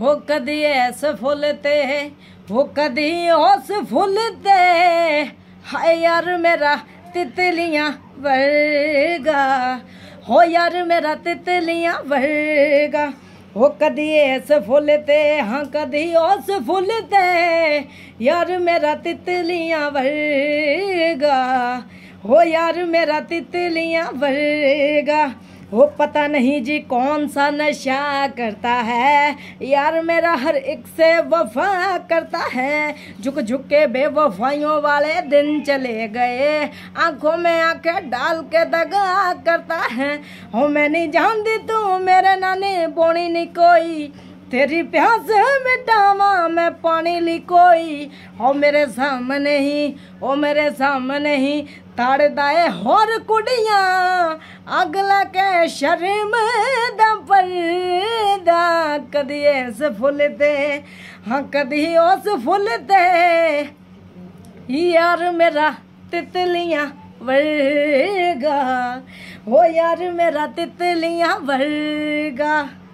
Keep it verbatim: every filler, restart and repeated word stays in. हो कदी ऐस फुलते हो कदी ओस फुलते, हाय यार मेरा तितलियां वर्गा, हो यार मेरा तितलियां वर्गा। हो कदी ऐस फुलते हाँ कदी ओस फुलते, यार मेरा तितलियां वर्गा, हो यार मेरा तितलियां वर्गा। वो पता नहीं जी कौन सा नशा करता है, यार मेरा हर एक से वफा करता है। झुक झुक के बेवफाइयों वाले दिन चले गए, आंखों में आंखें डाल के दगा करता है। हो मैं नहीं जानती तू मेरे नानी बोनी नहीं कोई, तेरी प्यास मिटावा मैं पानी ली कोई। हो मेरे सामने ही ओ मेरे सामने ही ताड़दाए होर कुड़ियाँ, अगला के शर्म दा पर्दा। कदी ऐस फुलते हाँ कदी ओस फुलते, यार मेरा तितलियाँ वर्गा, हो यार मेरा तितलियाँ वर्गा।